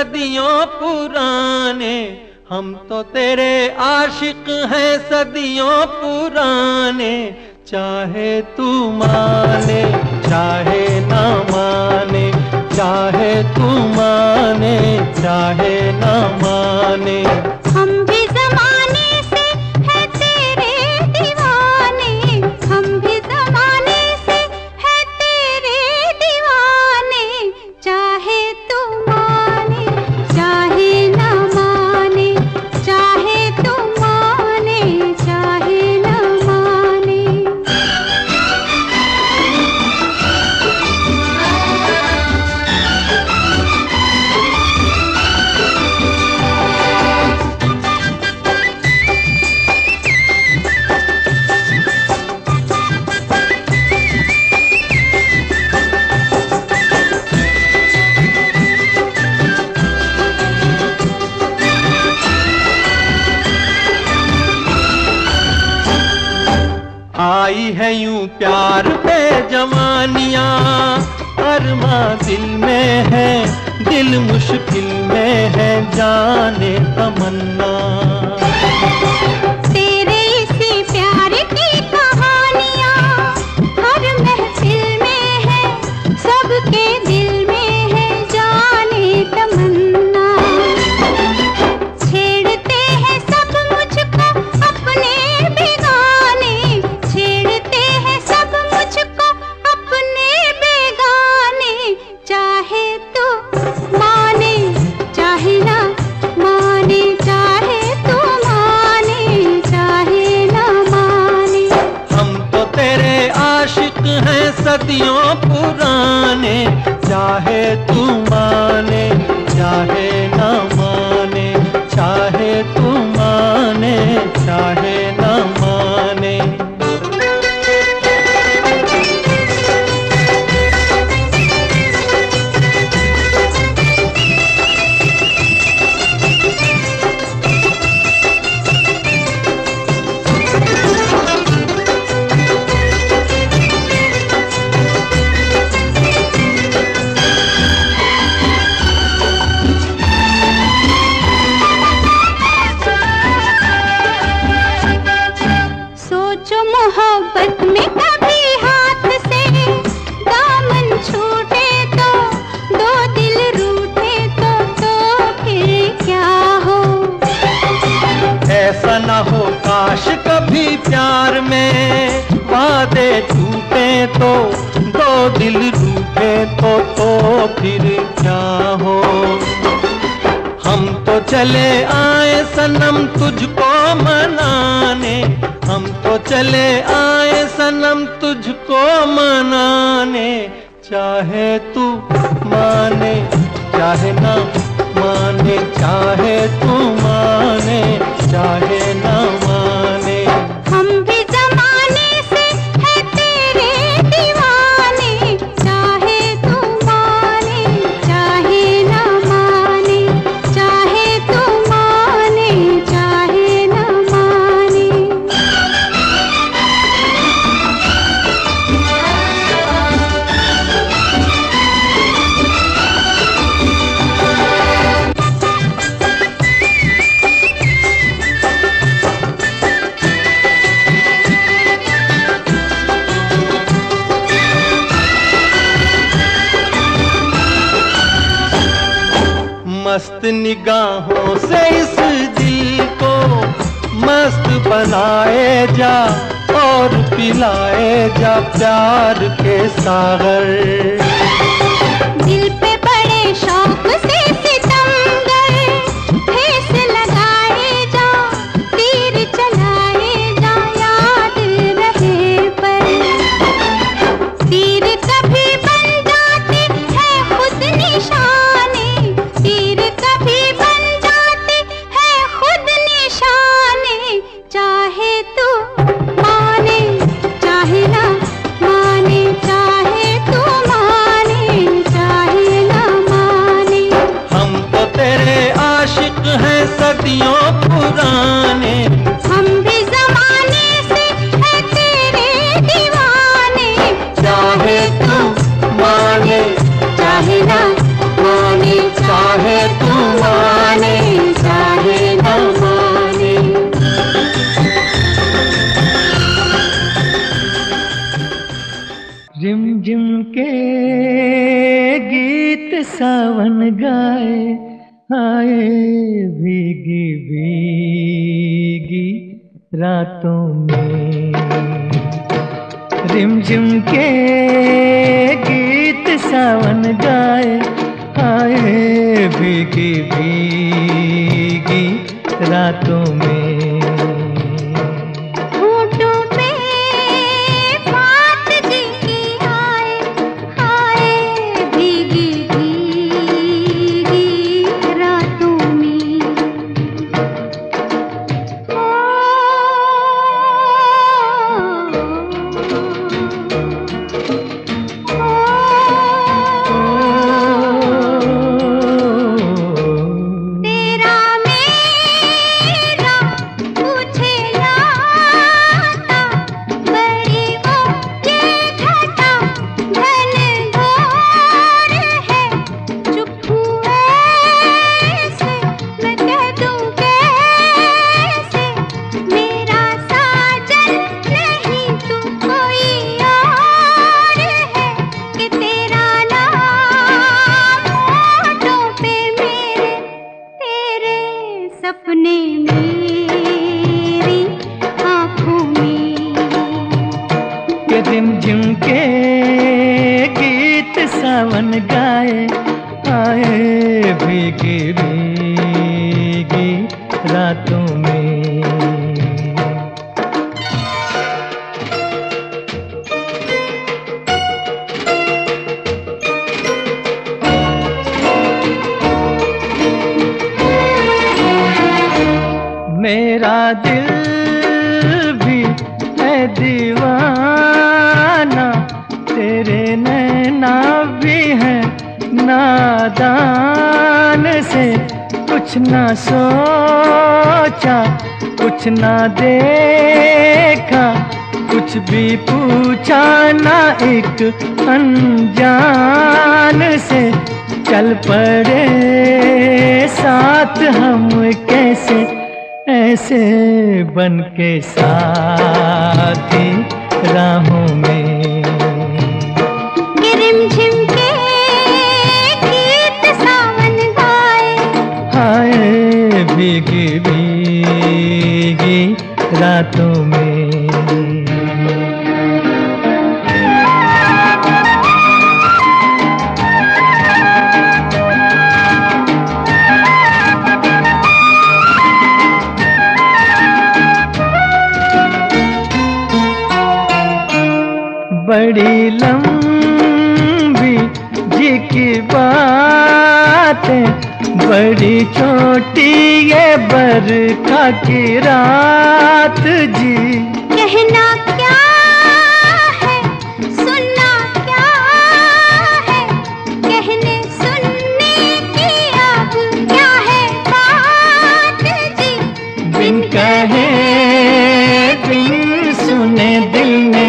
सदियों पुराने, हम तो तेरे आशिक हैं सदियों पुराने। चाहे तू माने चाहे ना माने, चाहे तू माने चाहे ना माने, हम भी जमाने से है तेरे दीवाने, हम भी जमाने से है तेरे दीवाने। चाहे तू माने चाहे ना माने, चाहे तू माने चाहे ना माने। आई है यूं प्यार पे जवानियाँ, अरमा दिल में है दिल मुश्किल में है, जाने तमन्ना तेरे इसी प्यार की कहानियाँ। हर महफिल में है सबके दिल में है, जाने तमन्ना। छेड़ते हैं सब मुझको अपने बेगाने, छेड़ते हैं सब मुझको अपने बेगाने। चाहे तू माने चाहे ना माने, चाहे तू माने चाहे ना माने, हम तो तेरे आशिक हैं सदियों पुराने। चाहे तू माने चाहे ना माने, चाहे तू माने चाहे ना माने। मोहब्बत में कभी हाथ से दामन छूटे तो, दो दिल रूठे तो फिर क्या हो। ऐसा ना हो काश कभी प्यार में वादे टूटे तो, दो दिल रूठे तो फिर क्या हो। हम तो चले आए सनम तुझको मनाने, हम तो चले आए सनम तुझको मनाने। चाहे तू माने चाहे ना माने, चाहे तू माने चाहे ना माने, हम भी जमाने से है तेरे दीवाने। चाहे तू माने चाहे ना माने, चाहे तू माने चाहे ना माने। मस्त निगाहों से इस दिल को मस्त बनाए जा, और पिलाए जा प्यार के सागर। दिल पे बड़े शौक से सितमगर ठेस लगाए जा, तीर चलाए जा याद रहे पर। तीर कभी बन जाते हैं खुद निशाने, तीर कभी बन जाते हैं खुद निशाने। चाहे तू माने चाहे ना माने, चाहे तू माने गीत सावन गाए आए भीगी भीगी रातों में। रिमझिम के गीत सावन गाए आए भीगी भीगी रातों में। रिमझिम के गीत सावन गाए आए भीगी भीगी रातों में। मेरा दिल भी है दीवाना तेरे नैना भी हैं नादान से। कुछ ना सोचा कुछ ना देखा कुछ भी पूछा ना एक अनजान से। चल पड़े साथ हम कैसे ऐसे बन के साथी राहों में। रिमझिम के गीत सावन गाए आए भीगी भीगी रातों में। बड़ी लंबी जी की बातें बड़ी छोटी ये बरखा की रात जी। कहना क्या है सुनना क्या है कहने सुनने की अब क्या है बात जी। बिन कहे बिन सुने दिल ने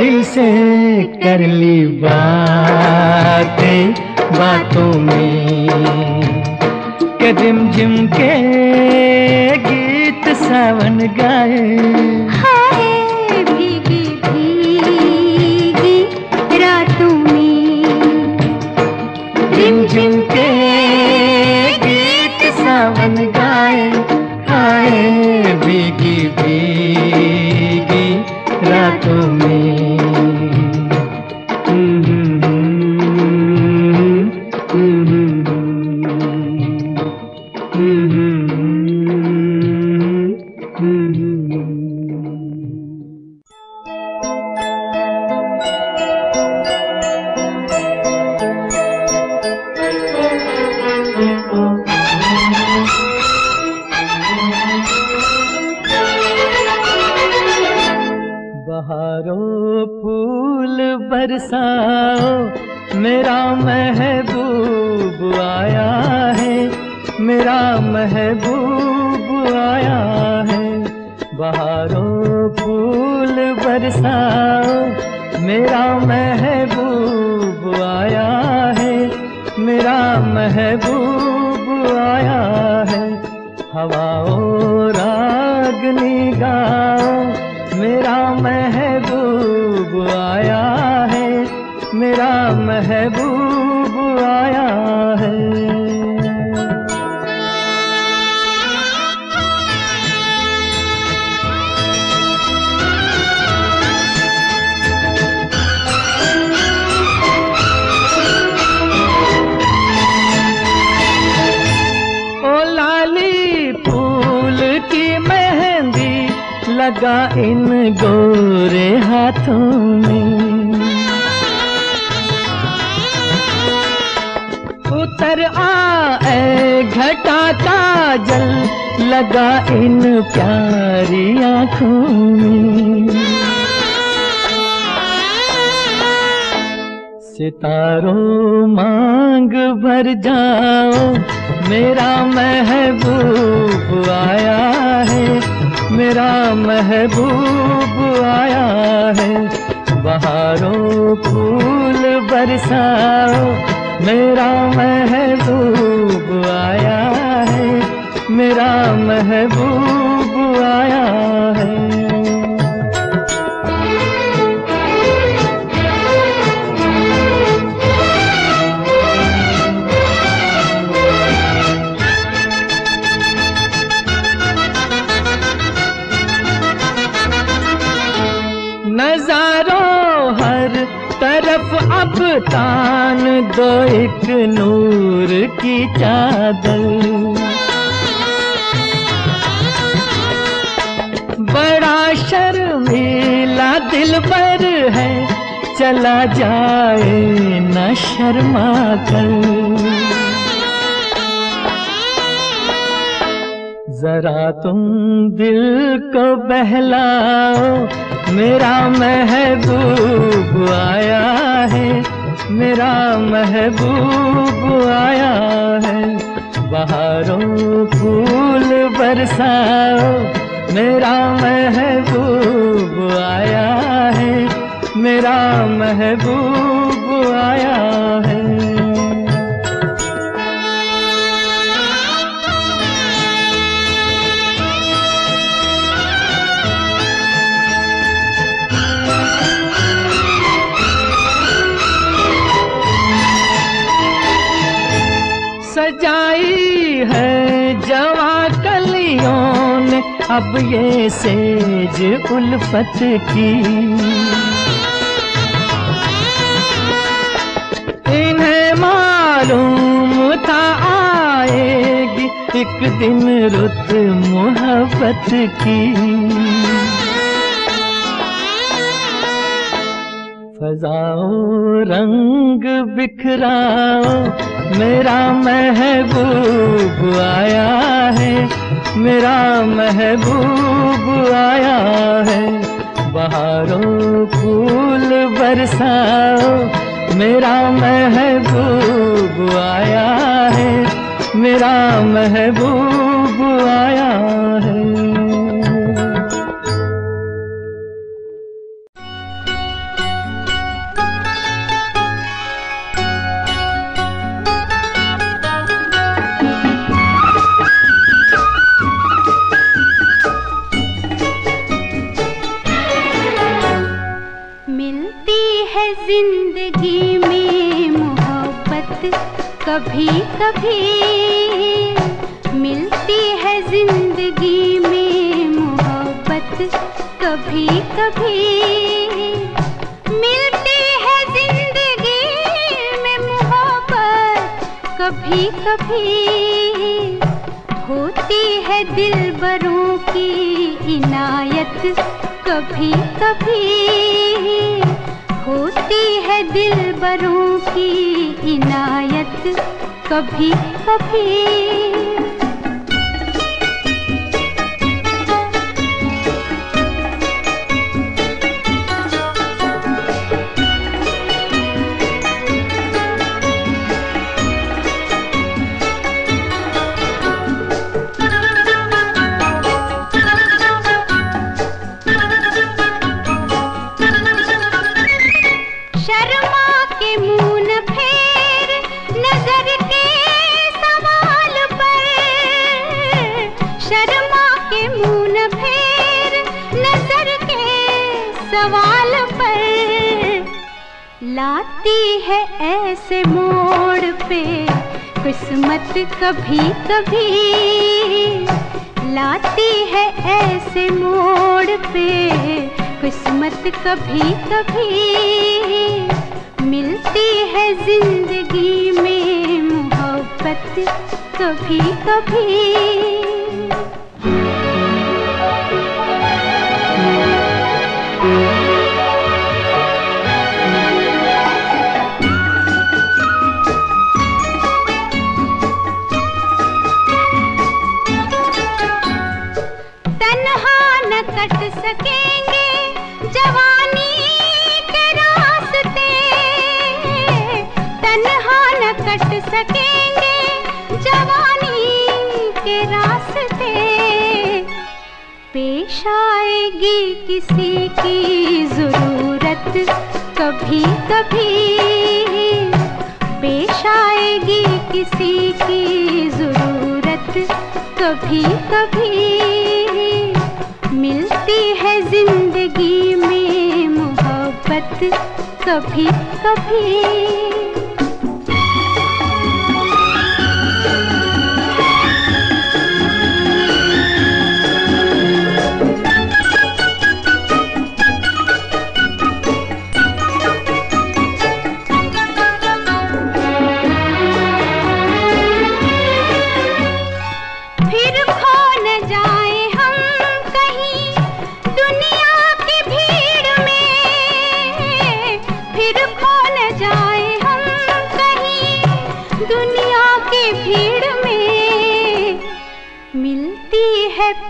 दिल से कर ली बातें बातों में। रिमझिम के गीत सावन गाए हाय भीगी भीगी रातों में। रिमझिम के गीत सावन गाए हाय भीगी भीगी रातों में। बहारों फूल बरसाओ मेरा महबूब आया है मेरा महबूब आया है। बहारों फूल बरसाओ मेरा महबूब आया है मेरा महबूब आया है। हवाओं रागनी गाओ मेरा महबूब आया है मेरा महबूब आया। लगा इन गोरे हाथों में। उतर आ ऐ घटा का जल लगा इन प्यारी आँखों में। सितारों मांग भर जाओ मेरा महबूब आया है, मेरा महबूब आया है। बहारों फूल बरसाओ मेरा महबूब आया है, मेरा महबूब आया है। अब तान दो एक नूर की चादर, बड़ा शर्मीला दिल पर है चला जाए न शर्मा कर। जरा तुम दिल को बहलाओ मेरा महबूब आया है, मेरा महबूब आया है। बहारों फूल बरसाओ मेरा महबूब आया है, मेरा महबूब आया है। सजाई है जवा कलियों ने अब ये सेज उल्फत की, इन्हें मालूम था आएगी एक दिन रुत मोहब्बत की। फजाओ रंग बिखराओ मेरा महबूब आया है, मेरा महबूब आया है। बहारों फूल बरसाओ मेरा महबूब आया है, मेरा महबूब आया है। जिंदगी में मोहब्बत कभी कभी मिलती है, जिंदगी में मोहब्बत कभी कभी मिलती है, जिंदगी में मोहब्बत कभी कभी होती है। दिलबरों की इनायत कभी कभी होती है, दिलबरों की इनायत कभी कभी। लाती है ऐसे मोड़ पे किस्मत कभी कभी, लाती है ऐसे मोड़ पे किस्मत कभी कभी। मिलती है जिंदगी में मोहब्बत कभी कभी। किसी की जरूरत कभी कभी पेश आएगी, किसी की जरूरत कभी कभी मिलती है जिंदगी में मोहब्बत कभी कभी।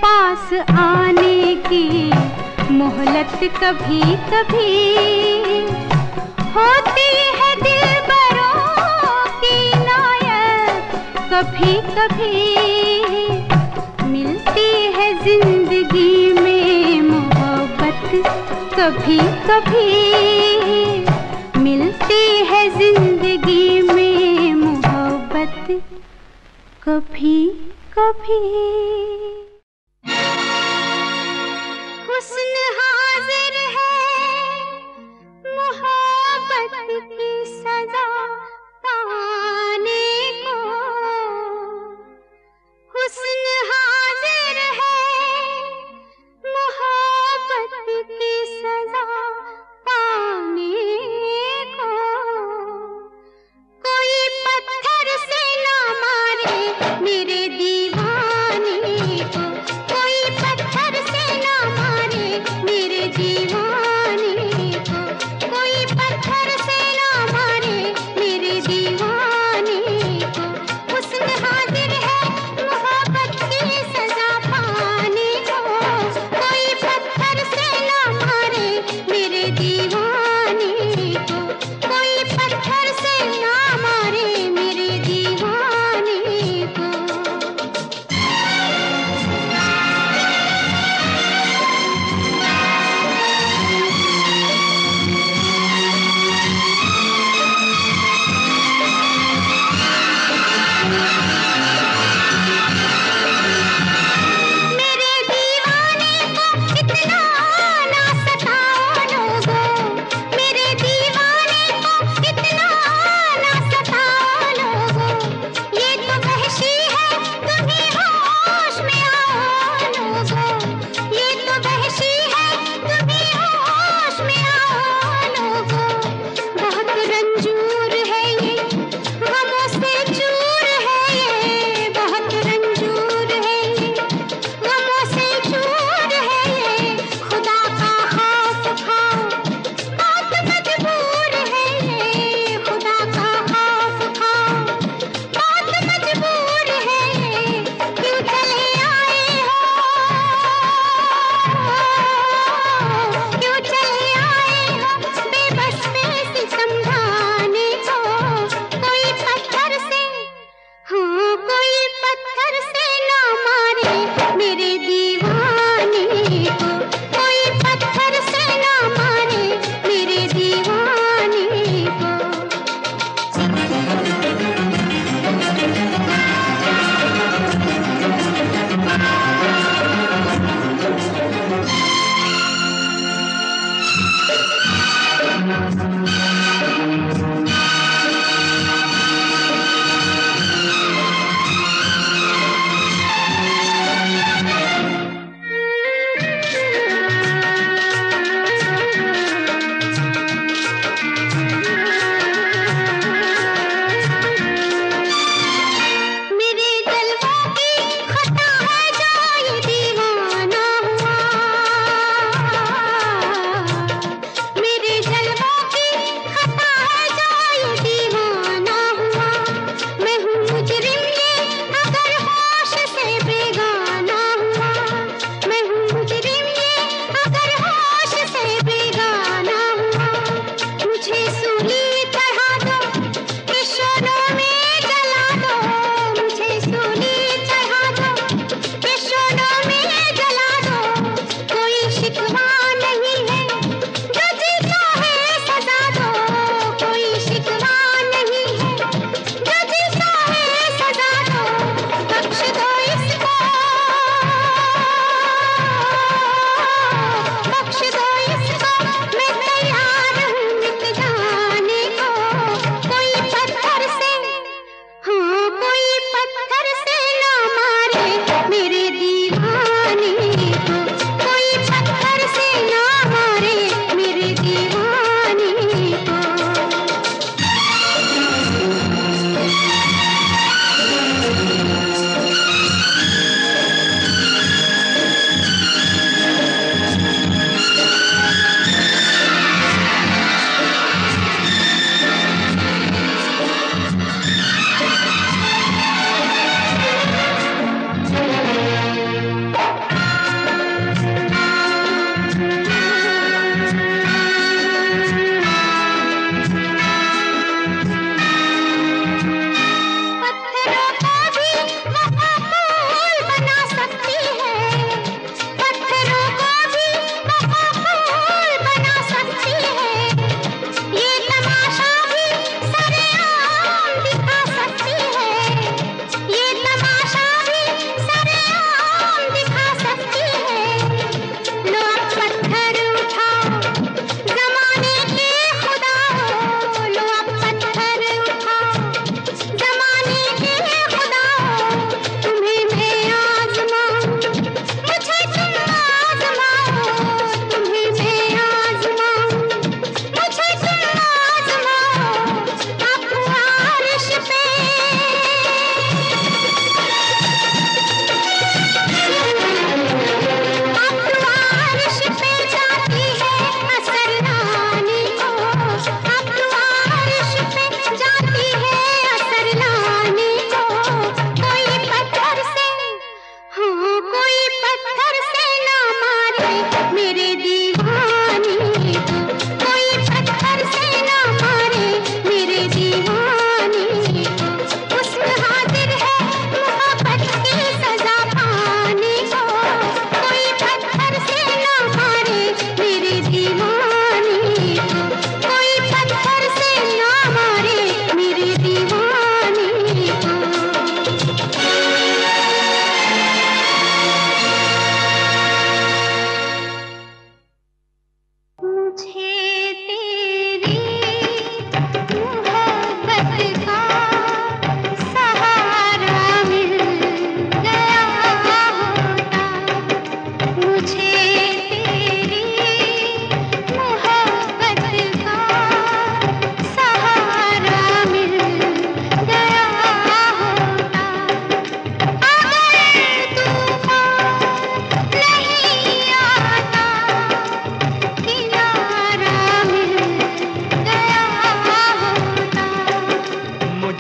पास आने की मोहलत कभी कभी होती है दिलबरों की नायत कभी कभी मिलती है जिंदगी में मोहब्बत कभी कभी मिलती है जिंदगी में मोहब्बत कभी कभी। हुस्न हाजिर है मोहब्बत की सजा पाने को, हुस्न हाजिर है मोहब्बत की सजा पाने को। कोई पत्थर से ना मारे मेरे दीवाने को, कोई पत्थर से ना मारे मेरे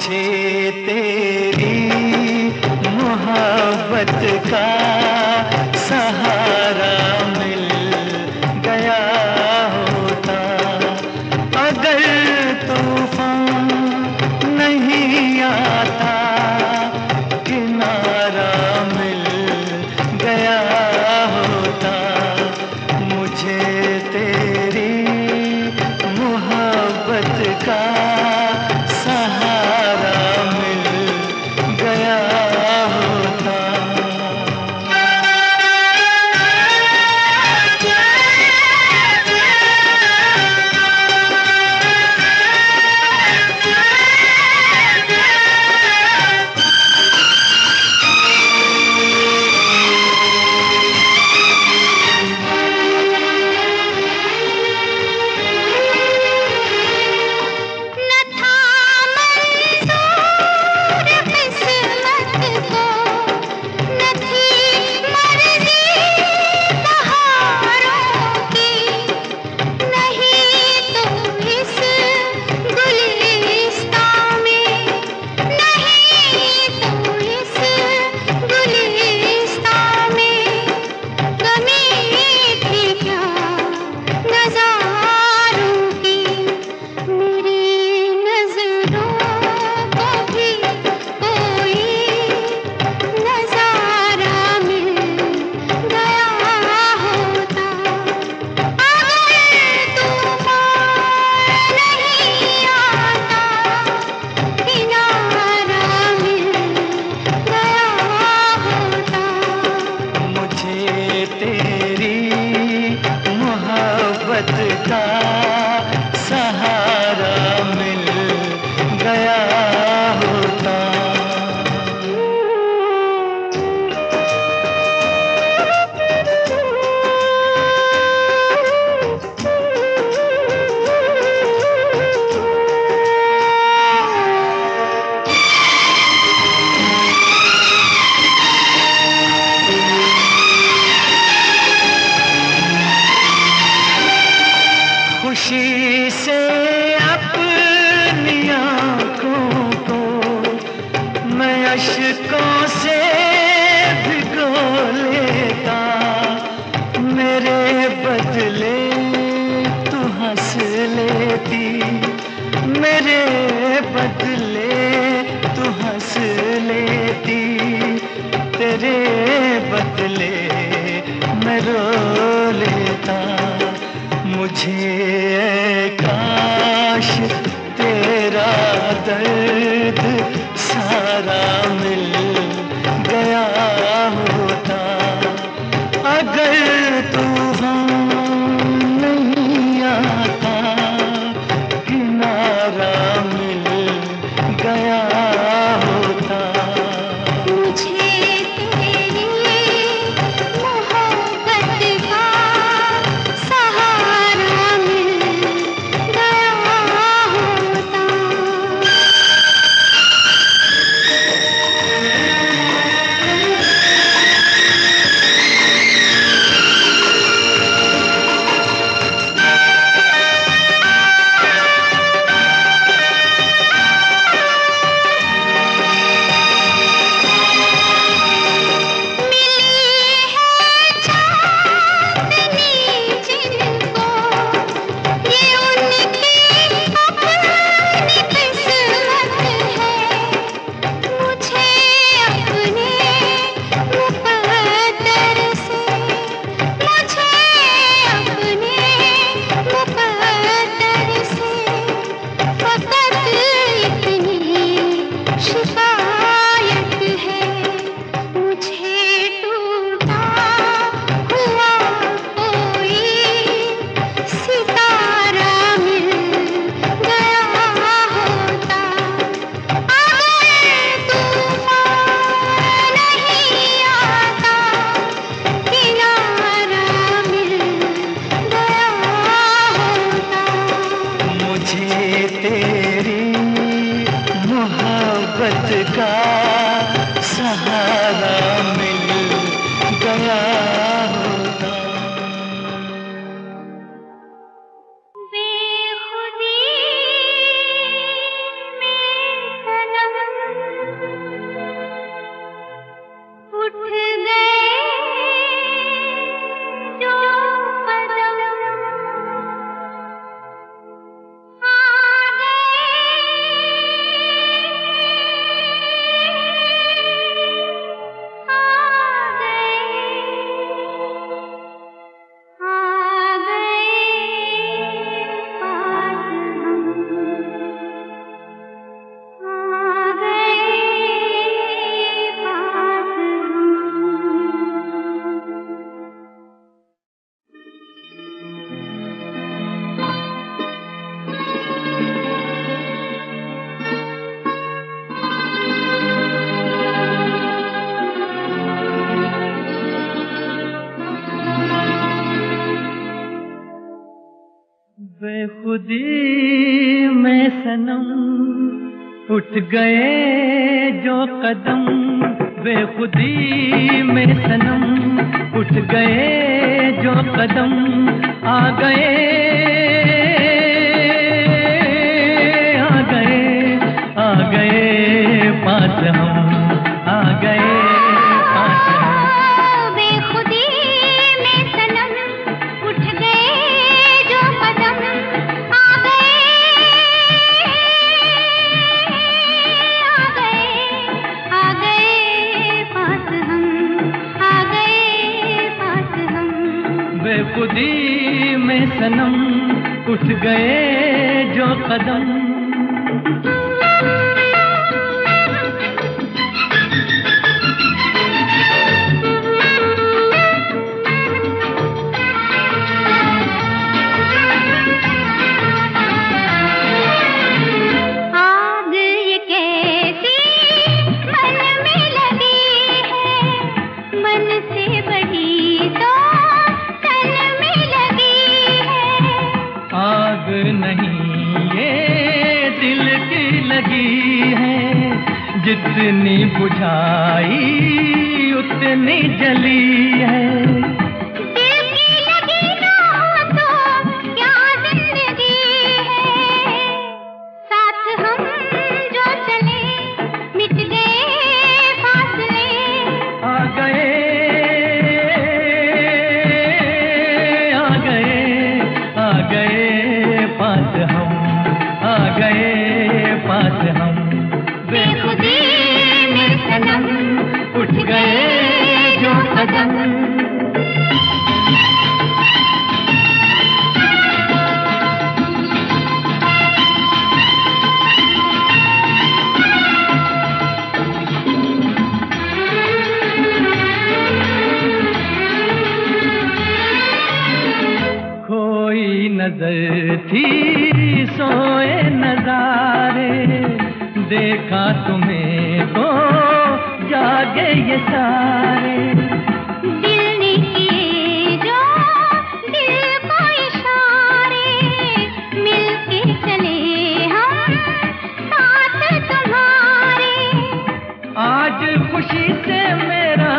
मुझे तेरी मोहब्बत का सहारा मिल गया होता, अगर तूफान नहीं आता किनारा मिल गया होता। मुझे तेरी मोहब्बत का खुशी से अपनी आँखों को मैं अश्कों से भिगो लेता, मेरे बदले तू हंस लेती, मेरे बदले तू हंस लेती, तेरे बदले मैं रो लेता। मुझे काश तेरा दर्द सारा मिल गया होता, अगर तूफान नहीं आता किनारा मिल गया होता। मोहब्बत का सहारा मिल गया होता। बेखुदी में खुदी में सनम उठ गए जो कदम, बेखुदी में सनम उठ गए जो कदम, आ गए पास हम, आ गए पास हम। बेखुदी में सनम उठ गए जो कदम, आ गए पास हम, आ गए पास हम। बेखुदी में सनम उठ गए जो कदम। जितनी बुझाई उतनी जली है, दिल की लगी ना हो तो क्या जिंदगी है। साथ हम जो चले मिट गए फासले, आ गए पास हम, आ गए पास हम। बेखुदी में सनम उठ गए जो कदम। खोई नजर थी सोए नजारे, देखा तुम्हें तो जागे ये सारे, दिल ने किए जो दिल को इशारे, मिलके चले हम साथ तुम्हारे। आज खुशी से मेरा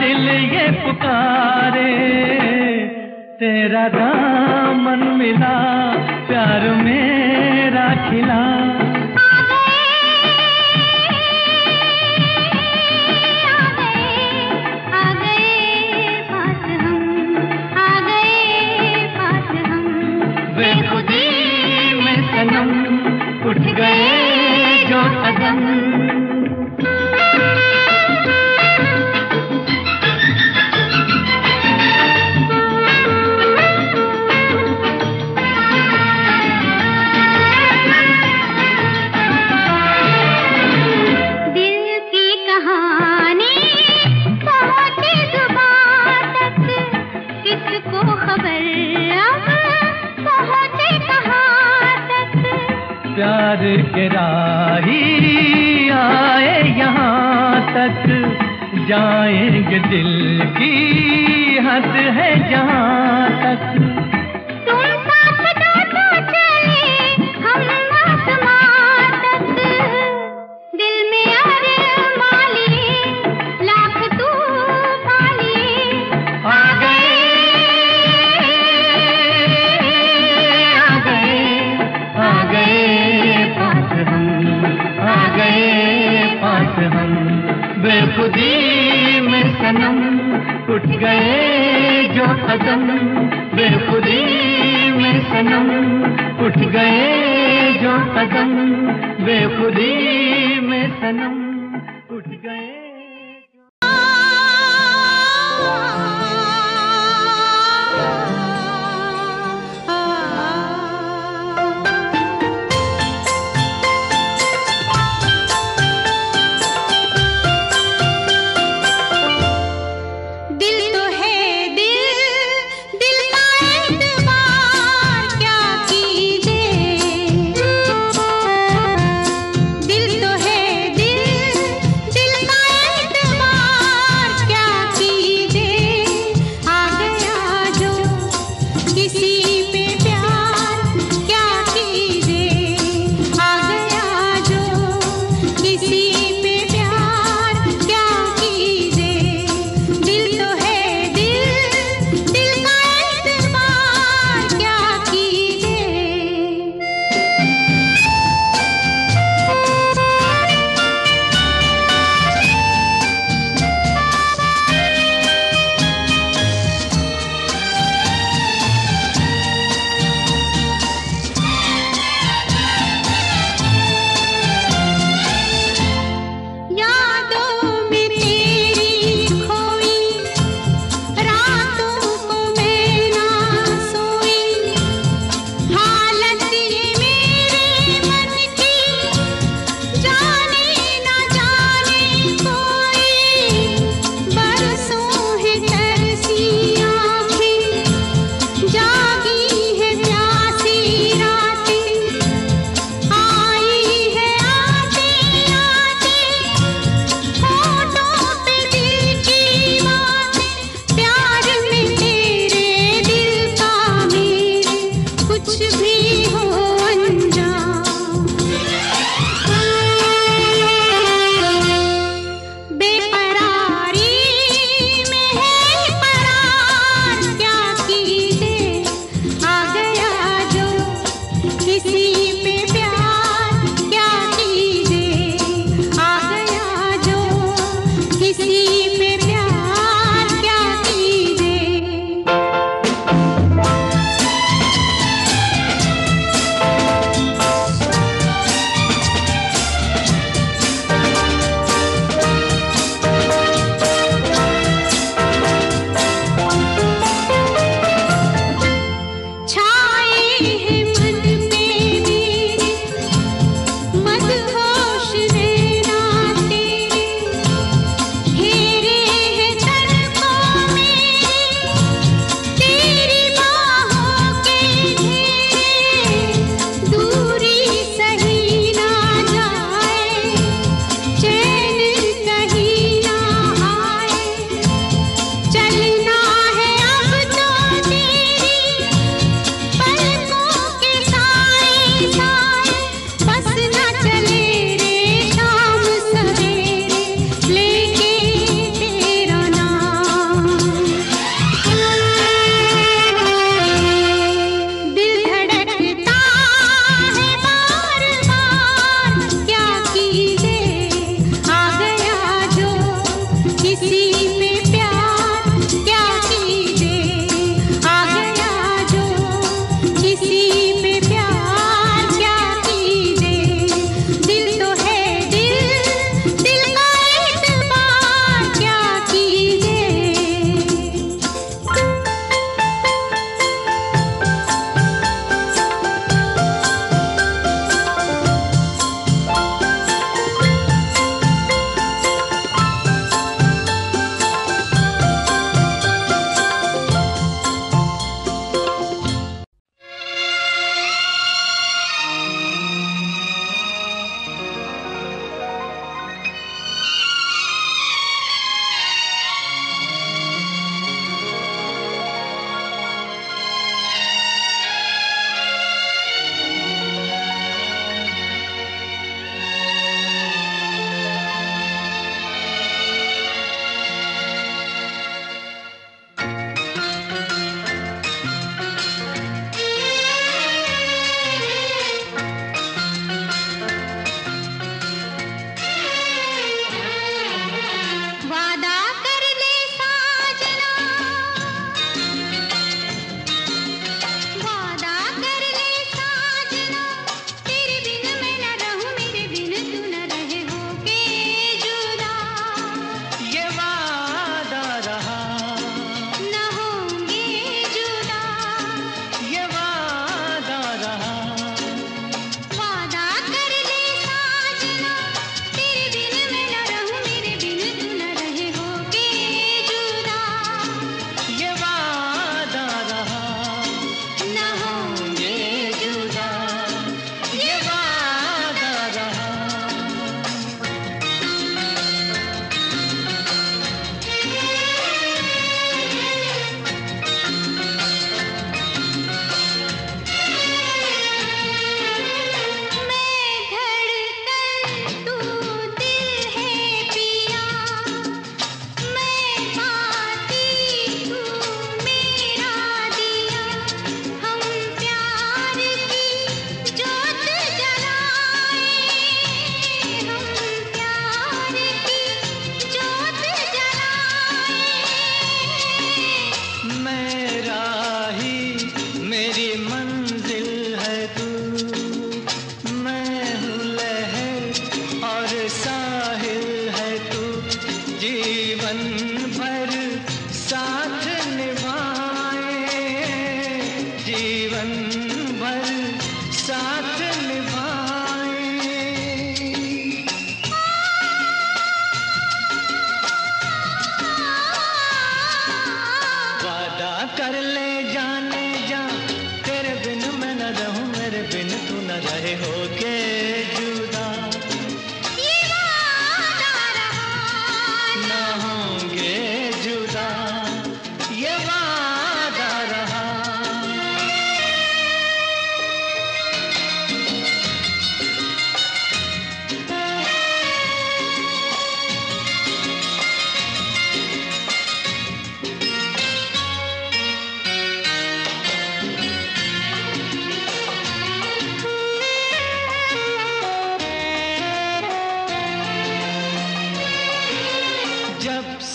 दिल ये पुकारे, तेरा दामन मिला प्यार मेरा खिला। बेखुदी में सनम उठ गए जो कदम। दिल की कहानी पहुंची जुबान तक, किसको खबर अब पहुंचे कहाँ तक। प्यार के राही आए यहाँ तक, जाएंगे दिल की हद है जहाँ तक। तुम साथ दो तो चले हम आसमां तक, दिल में अरमां लिए लाख तूफ़ान लिए। आ गए पास हम। बेखुदी में सनम उठ गए जो कदम, बेखुदी में सनम उठ गए जो कदम, बेखुदी में सनम उठ गए। दिल तो है दिल का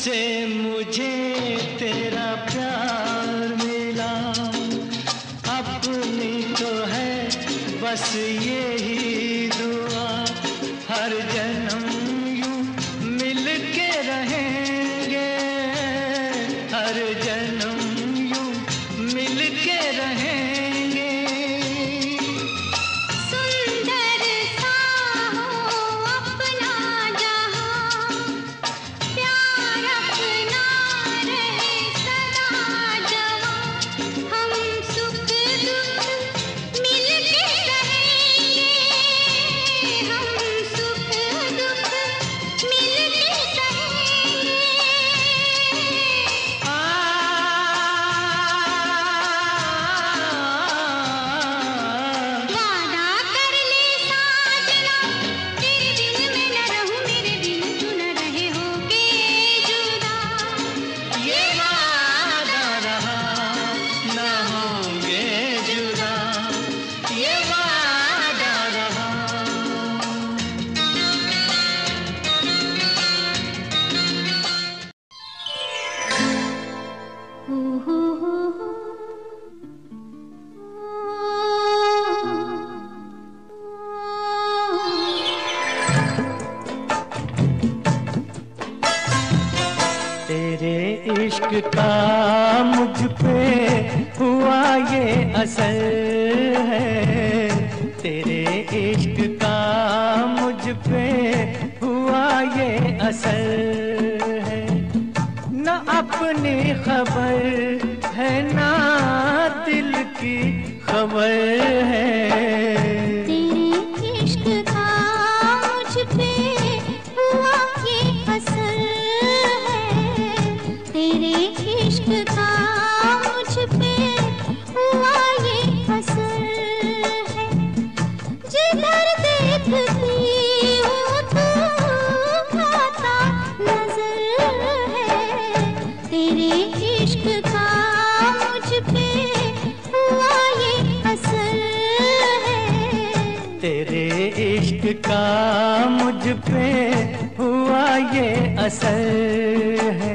से मुझे तेरा प्यार मिला, अपनी तो है बस यही दुआ, हर जन्म यूं मिल के रहेंगे, हर जन्म यूं मिल के रहेंगे। का मुझ पे हुआ ये असर है, तेरे इश्क का मुझ पे हुआ ये असर है, न अपनी खबर है ना दिल की खबर है। का मुझ पे हुआ ये असर है।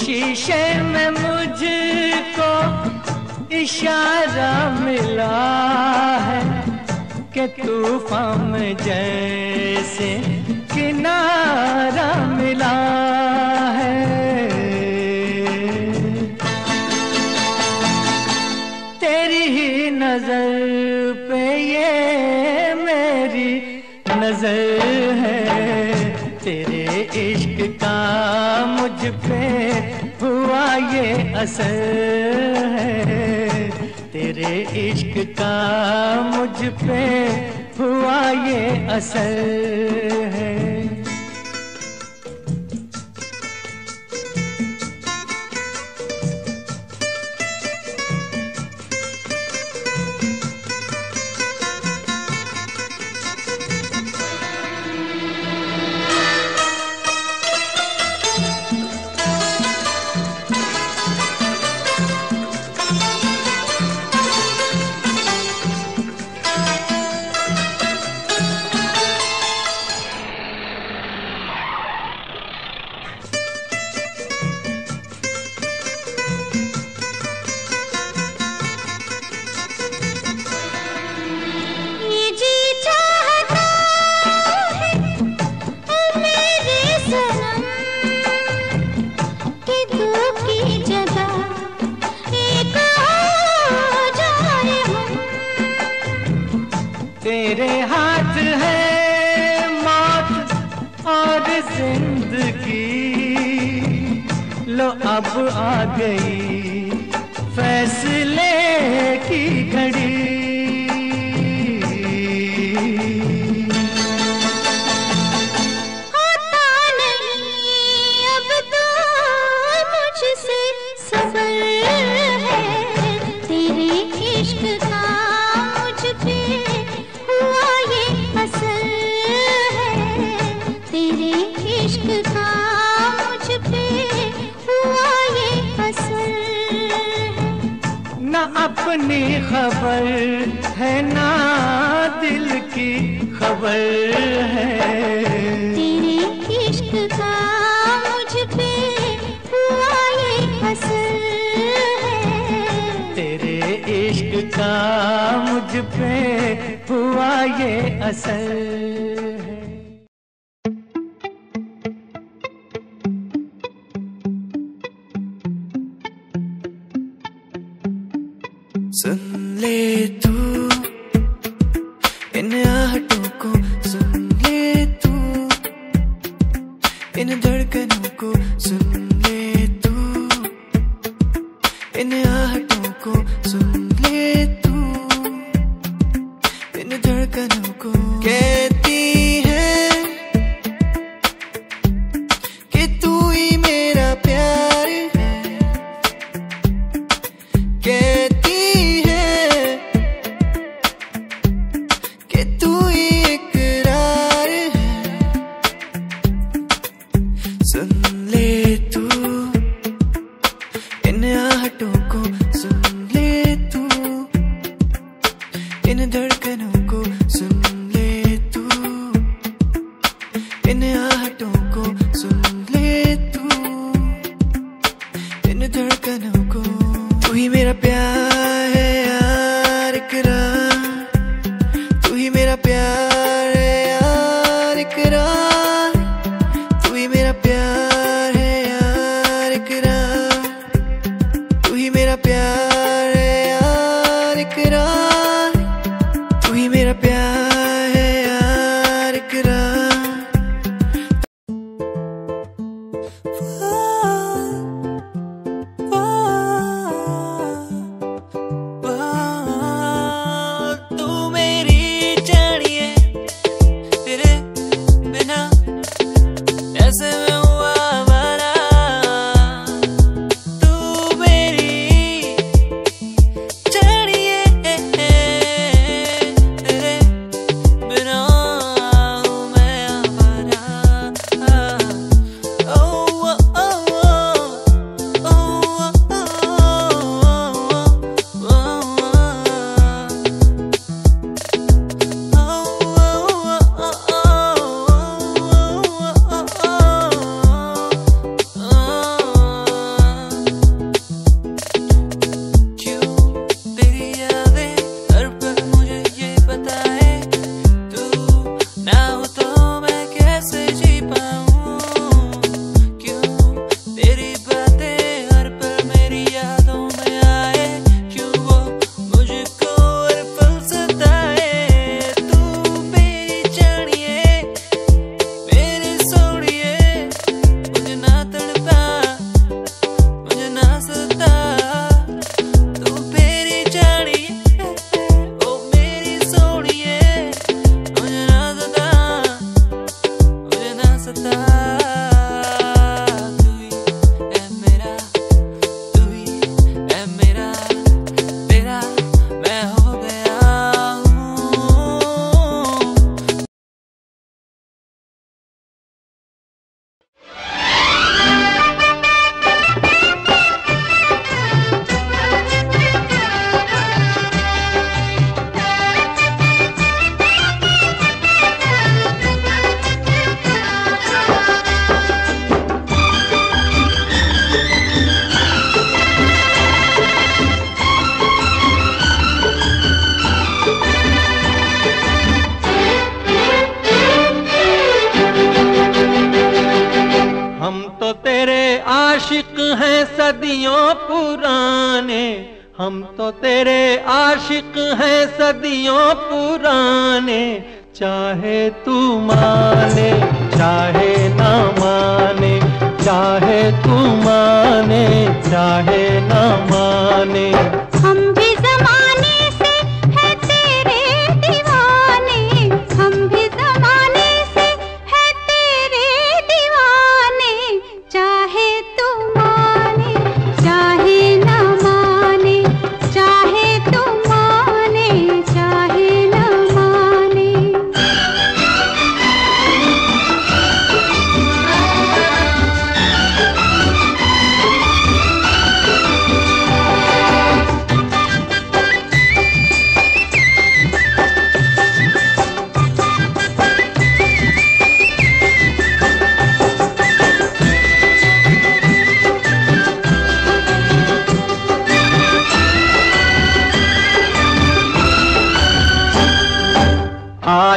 शीशे में मुझको इशारा मिला है कि तूफान में जैसे किनारा मिला है। तेरी ही नजर पे ये मेरी नजर है, तेरे इश्क का मुझ पे हुआ ये असर है, तेरे इश्क का मुझ पे हुआ ये असर है। तेरे हाथ है मौत और जिंदगी, लो अब आ गई फैसले की घड़ी। ना अपनी खबर है ना दिल की खबर है। तेरे इश्क का मुझ पे हुआ ये असर है। तेरे इश्क का मुझ पे हुआ ये असर। सुन ले तू इन आहटों को, सुन ले तू इन धड़कनों को, सुन ले तू इन आहटों को, सुन ले तू इन धड़कनों को। कहती है कि तू ही मेरा प्यार है।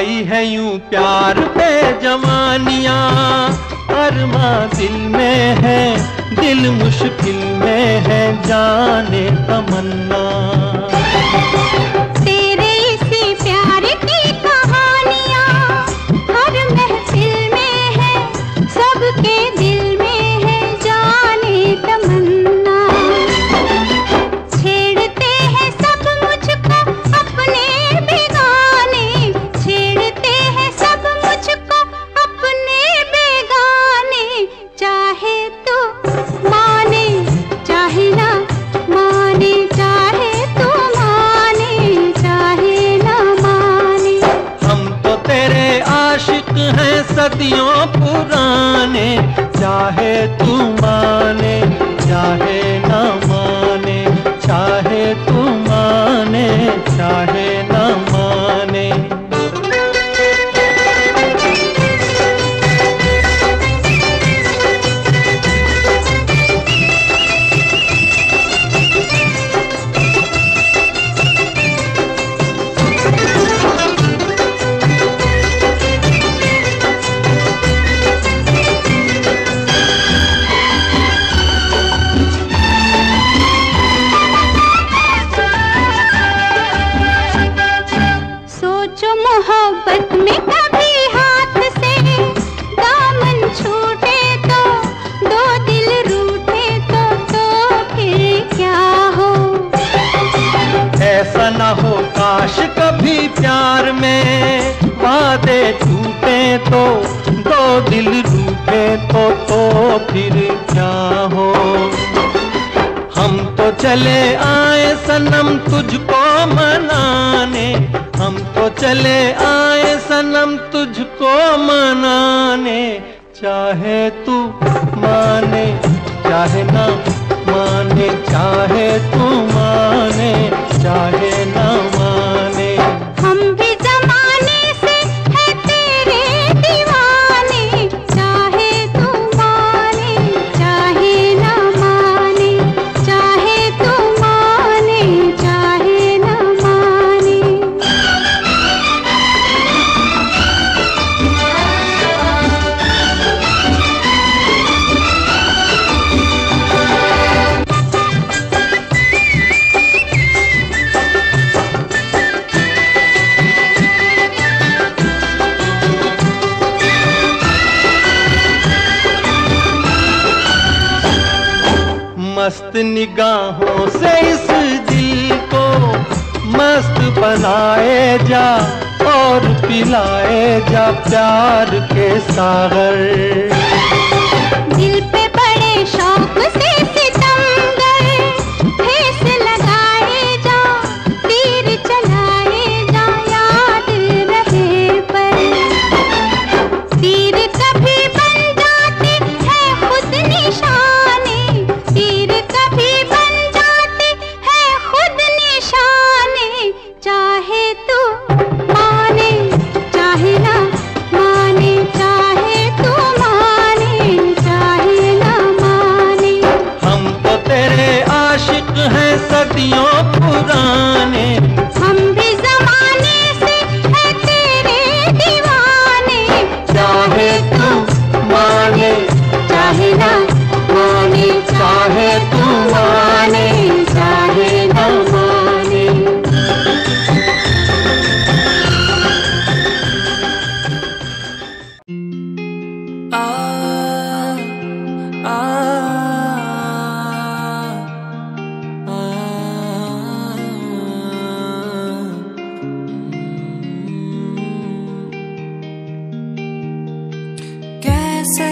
आई है यूं प्यार पे जवानियाँ, अरमा दिल में है दिल मुश्किल में है जाने तमन्ना। सदियों पुराने चाहे तू माने चाहे ना माने, चाहे तू माने चाहे ना माने। कभी प्यार में वादे टूटे तो दो दिल रूठे तो फिर क्या हो। हम तो चले आए सनम तुझको मनाने, हम तो चले आए सनम तुझको मनाने, चाहे तू माने चाहे ना माने, चाहे तू माने चाहे ना माने। हम भी जमाने से है तेरे दीवाने, चाहे तू माने चाहे ना माने, चाहे तू माने चाहे ना माने। मस्त निगाहों से इस दिल को मस्त बनाए जा और पिलाए जा प्यार के सागर। दिल पे बड़े शौक से सितम गए फेस लगाए जा, तीर चलाए जा याद रहे पर। तीर कभी बन जाते हैं खुद निशाने, तीर कभी बन जाते हैं खुद निशाने, चाहे तू माने चाहे ना माने, चाहे तू माने चाहे ना माने। हम तो तेरे आशिक हैं सदियों पुराने, हम भी जमाने से है तेरे दीवाने, चाहे तू माने चाहे ना माने, चाहे तू माने चाहे ना माने। कैसे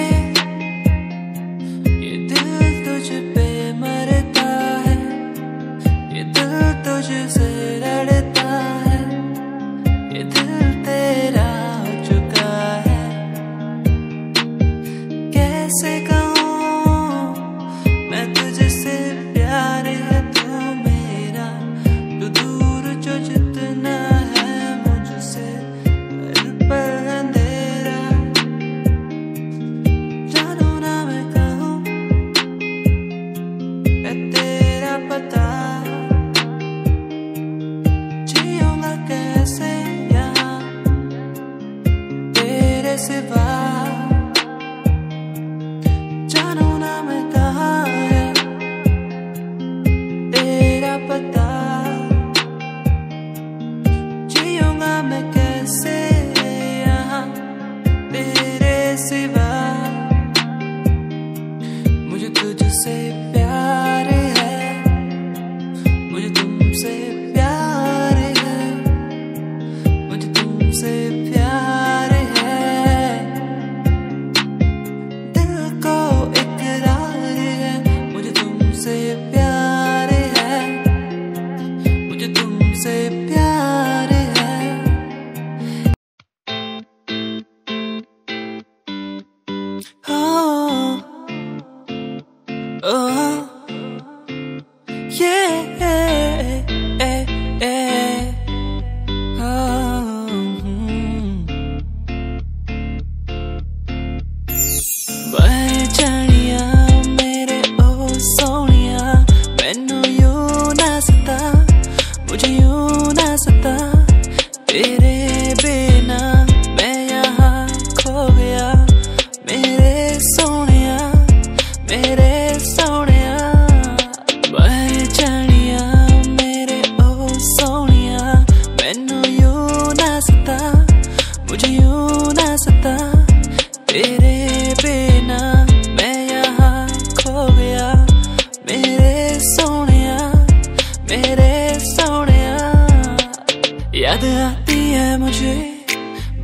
याद आती है मुझे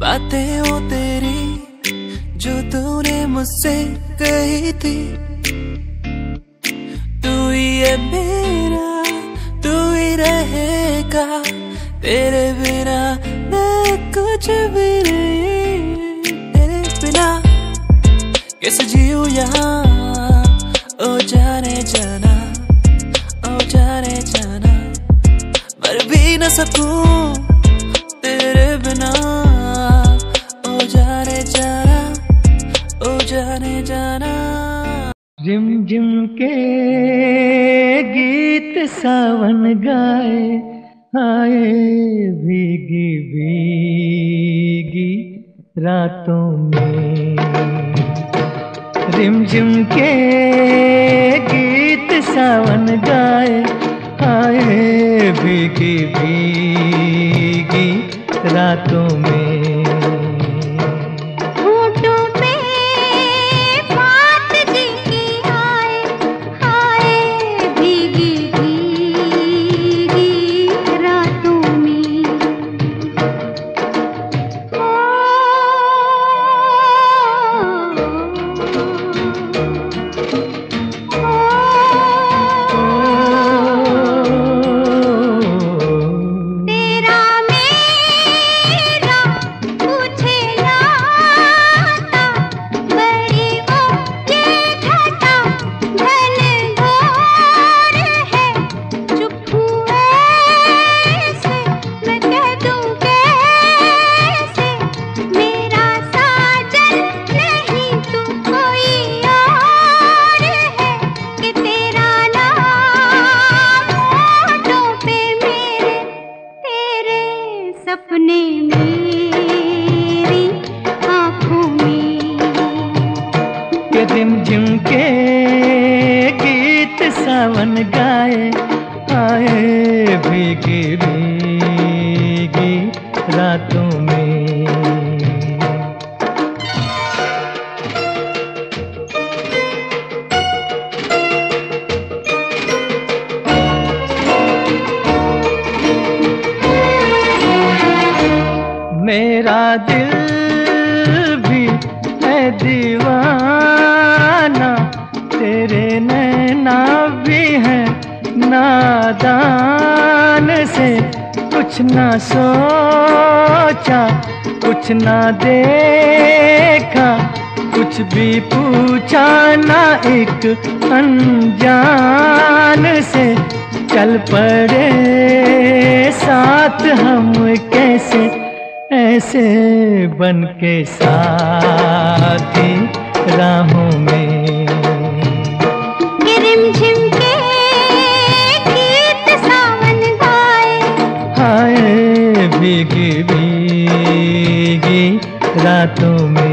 बातें वो तेरी जो तूने मुझसे कही थी। तू ही है मेरा, तू ही रहेगा, तेरे बिना मैं कुछ भी नहीं। तेरे बिना कैसे जीऊँ यहाँ, ओ जाने जाना, ओ जाने जाना, मर भी न सकूं तेरे बिना। ओ जाने जाना, ओ जाने जाना। झिम झिम के गीत सावन गाए, आए भीगी भीगी रातों में। झिम झिम के गीत सावन गाए, आए भीगी भीगी रातों में। कुछ ना देखा, कुछ भी पूछा ना, एक अनजान से चल पड़े साथ हम। कैसे ऐसे बन के साथी राहों में। रिमझिम के गीत सावन गाए, हाय भीगी भीगी रातों में।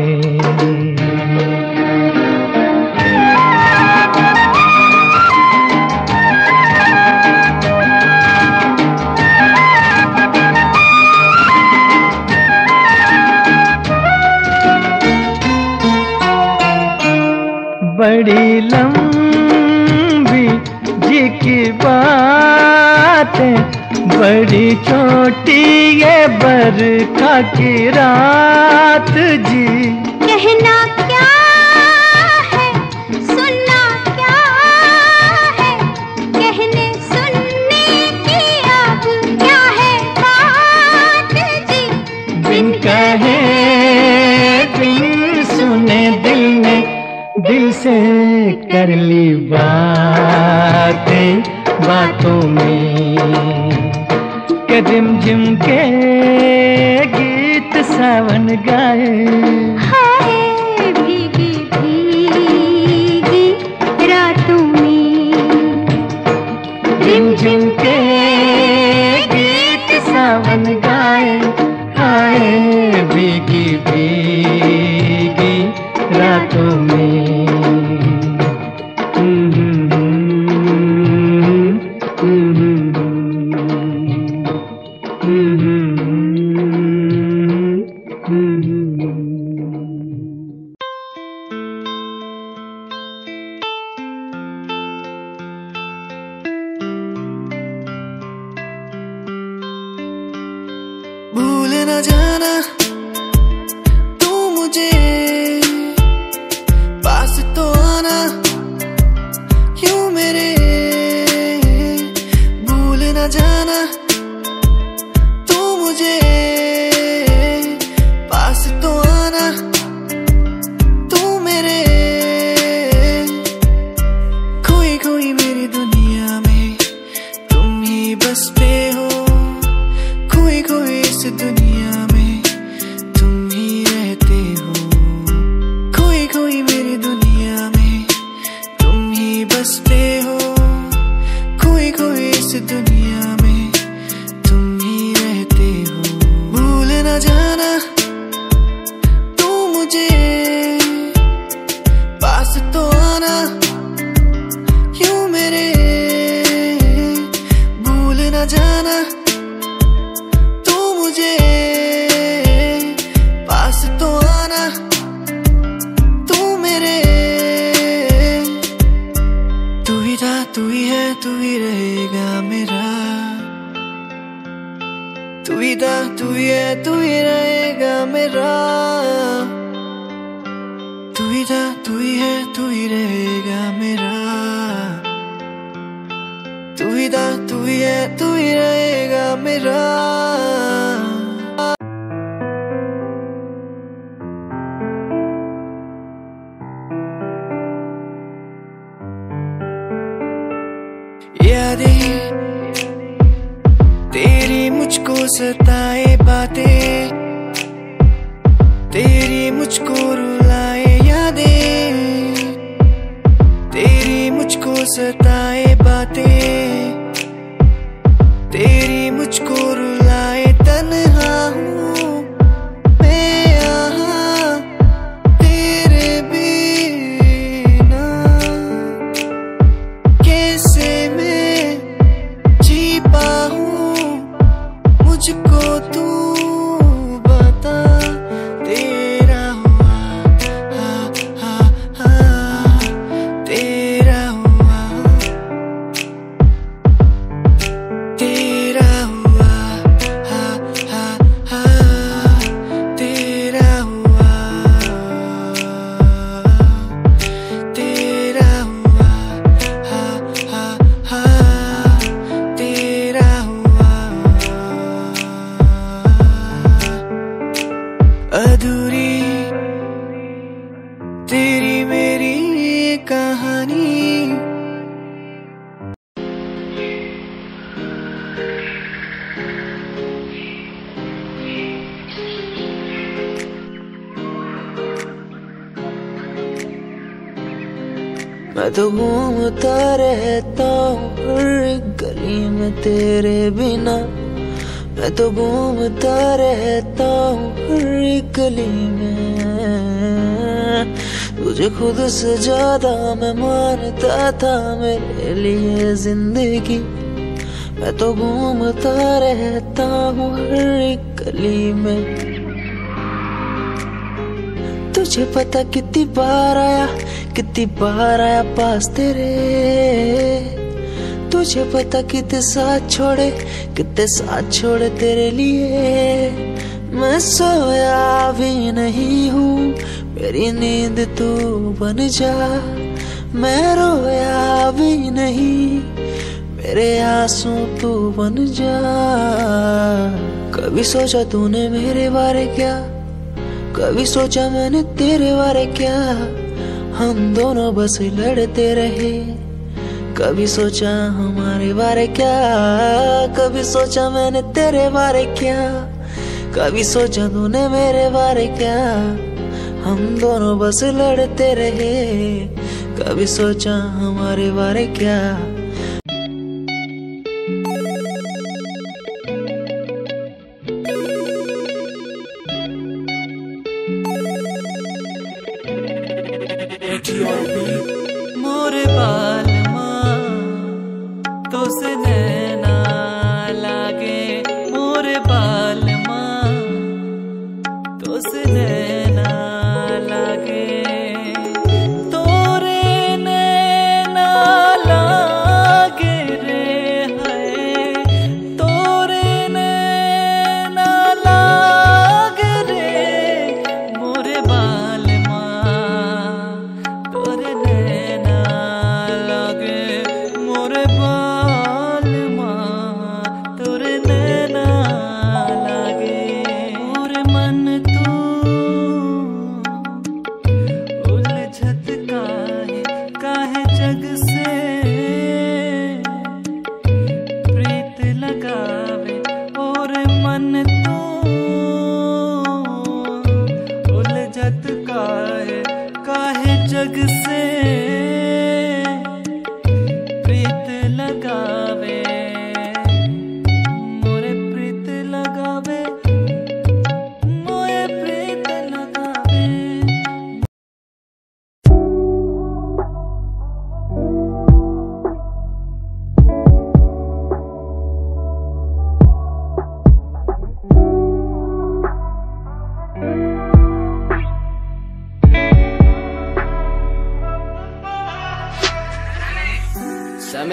बड़ी लंबी जी की बातें, बड़ी छोटी ये बरखा की रात जी। कहना क्या है, सुनना क्या है, कहने सुनने की अब क्या है बात जी। बिन कहे बिन सुने दिल ने दिल से कर ली बातें बातों में। झिमझिम के गीत सावन गाए, हाय भीगी भीगी रातों में। झिमझिम के गीत सावन गाए, हाय भीगी भीगी रातों में। ना जाना तू मुझे पास तो आना क्यों मेरे, भूल ना जाना तू मुझे पास तो आना तू मेरे। खोई खोई मेरी दुनिया में तुम ही बस पे हो, खोई खोई इस दुनिया में तुम ही रहते हो। खोई खोई मेरी दुनिया में तुम ही बस पे हो, खोई खोई इस दुनिया में तुम ही रहते हो। भूल ना जाना तू मुझे पास तो आना क्यों मेरे, भूल ना जाना पास तो आना तू मेरे। तू ही था, तू ही है, तू ही रहेगा मेरा। तू ही था, तू ही है, तू ही रहेगा मेरा। तू ही था, तू ही है, तू ही रहेगा मेरा। तू ही था, तू ही है, तू ही रहेगा मेरा। यादें तेरी मुझको सताए बातें, तेरी मुझको रुलाए यादें, तेरी मुझको सताए बातें, तेरी मुझको रुलाए। तन्हा हूँ मैं यहाँ तेरे बिना, कैसे मुझको तू बता। तेरा हुआ हा हा हा, तेरा हुआ, तेरा हुआ हा हा हा, तेरा हुआ, तेरा हुआ हा हा हा, तेरा हुआ। अधूरी तेरी मेरी कहानी, मैं तो घूमता रहता हूँ हर गली में तेरे बिना, मैं तो घूमता रहता हूँ हर गली में। तुझे खुद से ज्यादा मैं मानता था मेरे लिए जिंदगी, मैं तो घूमता रहता हूँ हर गली में। तुझे पता कितनी बार आया पास तेरे, तुझे पता कितने साथ छोड़े तेरे लिए। मैं सोया भी नहीं हूँ मेरी नींद तू बन जा, मैं रोया भी नहीं मेरे आंसू तू बन जा। कभी सोचा तूने मेरे बारे क्या, कभी सोचा मैंने तेरे बारे क्या, हम दोनों बस लड़ते रहे। कभी सोचा हमारे बारे क्या, कभी सोचा मैंने तेरे बारे क्या, कभी सोचा तूने मेरे बारे क्या, हम दोनों बस लड़ते रहे। कभी सोचा हमारे बारे क्या। मोरे बाल तो से नैना लागे, मोरे बाल माँ तो से नैना लागे, तोरे नैना लागे।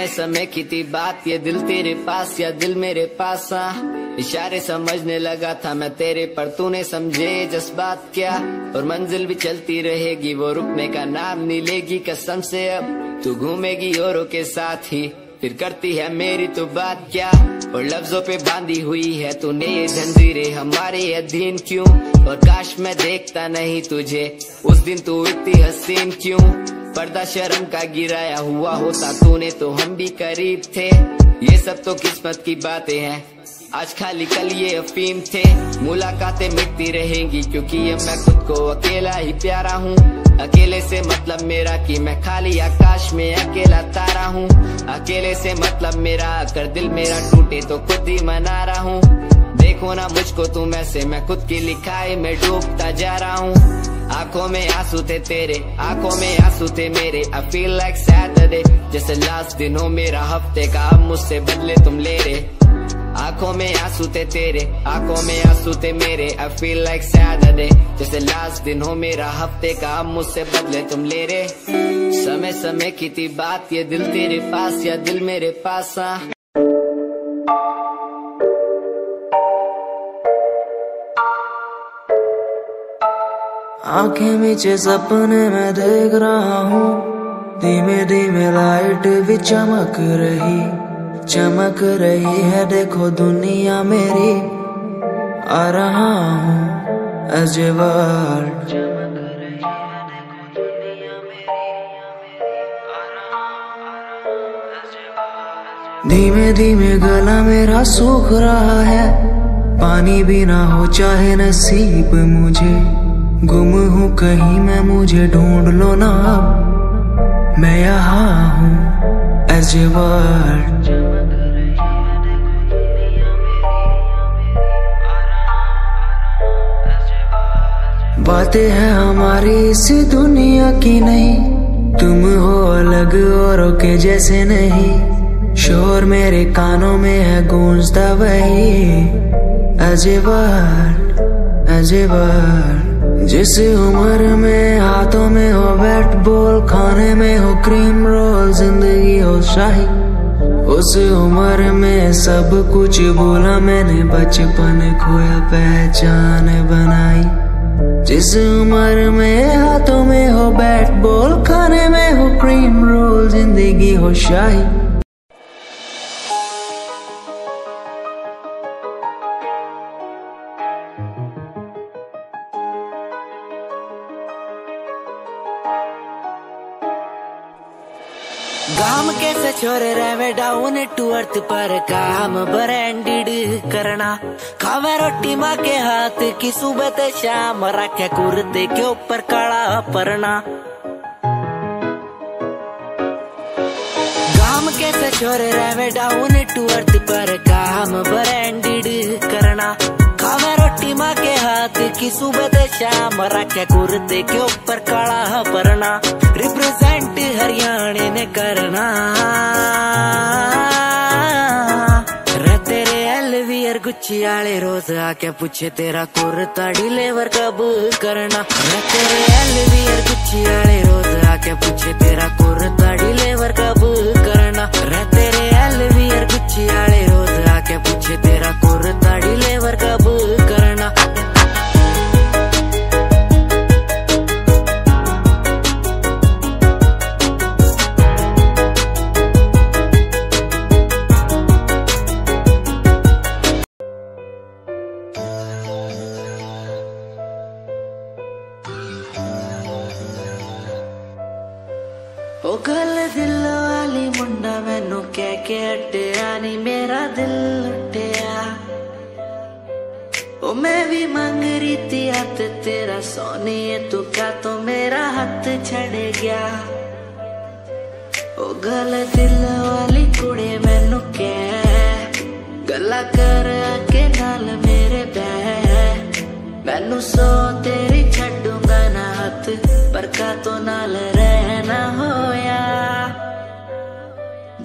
समय समय की थी बात, ये दिल तेरे पास या दिल मेरे पास। इशारे समझने लगा था मैं तेरे, पर तूने समझे जज्बात क्या। और मंजिल भी चलती रहेगी, वो रुकने का नाम नहीं लेगी कसम से। अब तू घूमेगी औरों के साथ ही, फिर करती है मेरी तो बात क्या। और लफ्जों पे बांधी हुई है तूने ये जंजीरें हमारे अधीन क्यों। और काश मैं देखता नहीं तुझे उस दिन, तू इतनी हसीन क्यों। पर्दा शर्म का गिराया हुआ होता तूने तो हम भी करीब थे। ये सब तो किस्मत की बातें हैं, आज खाली कल ये अफीम थे। मुलाकातें मिटती रहेंगी क्योंकि अब मैं खुद को अकेला ही प्यारा हूँ। अकेले से मतलब मेरा कि मैं खाली आकाश में अकेला तारा हूँ। अकेले से मतलब मेरा अगर दिल मेरा टूटे तो खुद ही मना रहा हूँ। देखो ना मुझको तुम ऐसे, मैं खुद की लिखाई में डूबता जा रहा हूँ। आंखों में आंसू थे तेरे, आंखों में आंसू थे मेरे। I feel like Saturday, जैसे लास्ट दिनों मेरा हफ्ते का, अब मुझसे बदले तुम ले रहे। आंखों में आंसू थे तेरे, आंखों में आंसू थे मेरे। I feel like Saturday, जैसे लास्ट दिनों मेरा हफ्ते का, अब मुझसे बदले तुम ले रहे। समय समय की थी बात, ये दिल तेरे पास या दिल मेरे पास। आंखें मीचे सपने में देख रहा हूँ, धीमे धीमे लाइट भी चमक रही है। देखो दुनिया मेरी आ रहा हूँ अजवार, चमक रही है। देखो दुनिया मेरी आ रहा हूँ। धीमे धीमे गला मेरा सूख रहा है, पानी भी ना हो चाहे नसीब मुझे। गुम हूँ कहीं मैं, मुझे ढूंढ लो ना अब, मैं यहाँ हूँ अजवार। बातें हैं हमारी इस दुनिया की नहीं, तुम हो अलग औरों के जैसे नहीं। शोर मेरे कानों में है गूंजता वही अजवार अजवार। जिस उम्र में हाथों में हो बैट बॉल, खाने में हो क्रीम रोल, जिंदगी हो शाही। उस उम्र में सब कुछ भूला मैंने, बचपन खोया पहचान बनाई। जिस उम्र में हाथों में हो बैट बॉल, खाने में हो क्रीम रोल, जिंदगी हो शाही। काम कैसे छोड़ रहे डाउन टू अर्थ पर, काम ब्रांडेड करना। खावे रोटी माँ के हाथ की सुबह ते शाम, रखे कुर्ते के ऊपर काला परना। काम कैसे छोड़ रहे डाउन टू अर्थ पर, काम ब्रांडेड करना। खावे रोटी माँ के हाथ की सुबह ते शाम, रखे कुर्ते के ऊपर काला परना। रिप्रेजेंट हरियाणा ने करना, रहते रे एलवीर गुच्ची आले। रोज आके पूछे तेरा कुर्ता डिलीवर कब करना, रहते रे एलवीर गुच्ची आले। रोज आके पूछे तेरा कुर्ता डिलीवर कब करना, रहते रे एलवीर गुच्ची आले। रोज आके पूछे तेरा कुर्ता डिलीवर कब करना। गल दिल वाली मुंडा मैनू कह के हटिया नी, मेरा दिल लुटिया। ओ मैं भी मंग रही थी हथ तेरा सोनी, तू का तो मेरा हाथ छड़ गया। ओ गल दिल वाली कुड़ी मैनू कह, गला कर के नाल मेरे बह। मैनू सो तेरी छड़ूंगा ना हाथ, पर का तो नाल रहना होया।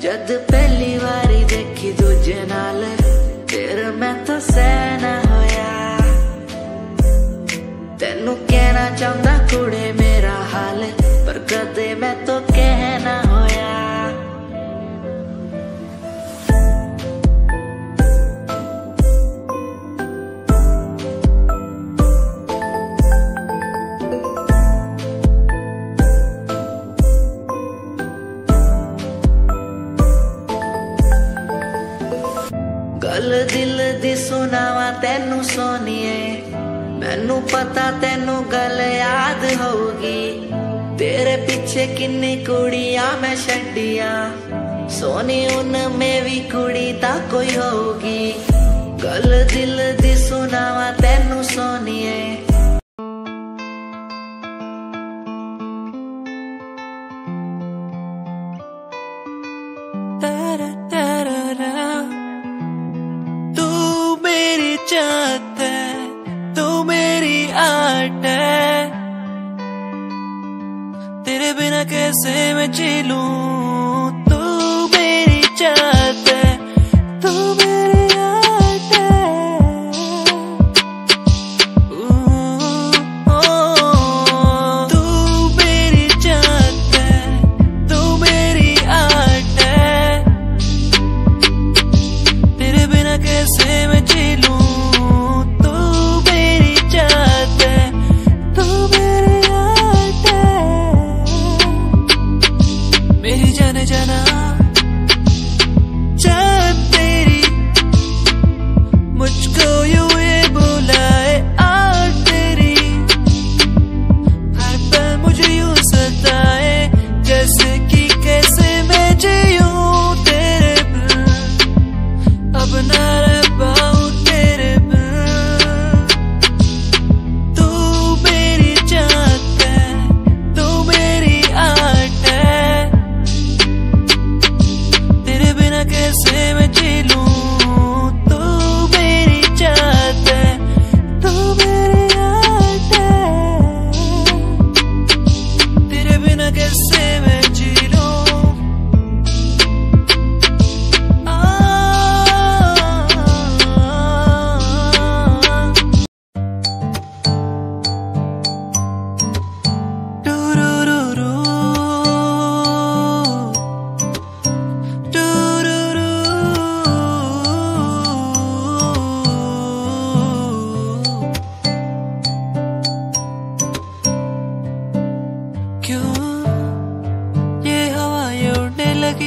जद पहली वारी देखी दूजे नाल तेर, मैं तो सहना होया। तेनू कहना चाहता कुड़े मेरा हाल, पर कदे मैं तो कहना होया। गल दिल दी सुनावा तेनू सोनिए, मैनू पता तेनू गल याद होगी। तेरे पीछे किन्नी कुड़िया मैं छड़िया, सोनी उनमें भी कुड़ी ता कोई होगी। गल दिल दी सुनावा तेनू सोनिए। तेरे बिना कैसे मैं जी लूं, तू मेरी चाहत है, तू मेरी आदत है। तू मेरी चाहत है, तू मेरी आदत है। तेरे बिना कैसे मैं जी लूं, तू मेरी चाहत है, तू मेरी आदत है। मेरी जाने जाना चाहत तेरी मुझको यूं ये बुलाए, आग तेरी हर पल मुझे यूं सताए, जैसे कि कैसे मैं जीऊं तेरे बिन, अब ना रह पाऊं तेरे बिन। तू मेरी चाहत है, तू मेरी आदत है। तेरे बिना कैसे मैं जी लूं, तू मेरी चाहत है, तू मेरी आदत है। तेरे बिना कैसे मैं जी लूं। आ, रू रू रू रू रू रू रू।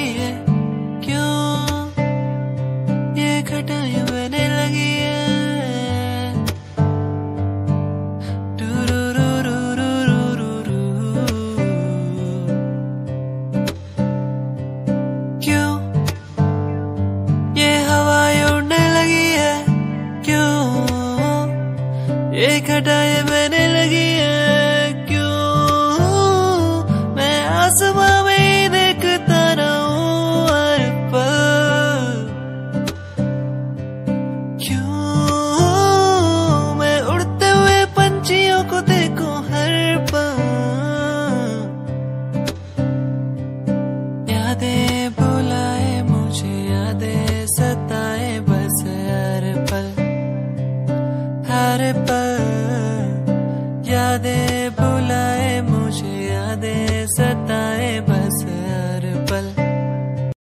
क्यों ये हवाएं उड़ने लगी है, क्यों ये घटाएं बहने लगी है। रू रू रू रू रू रू रू रू। क्यों ये हवाएं उड़ने लगी है, क्यों ये घटाएं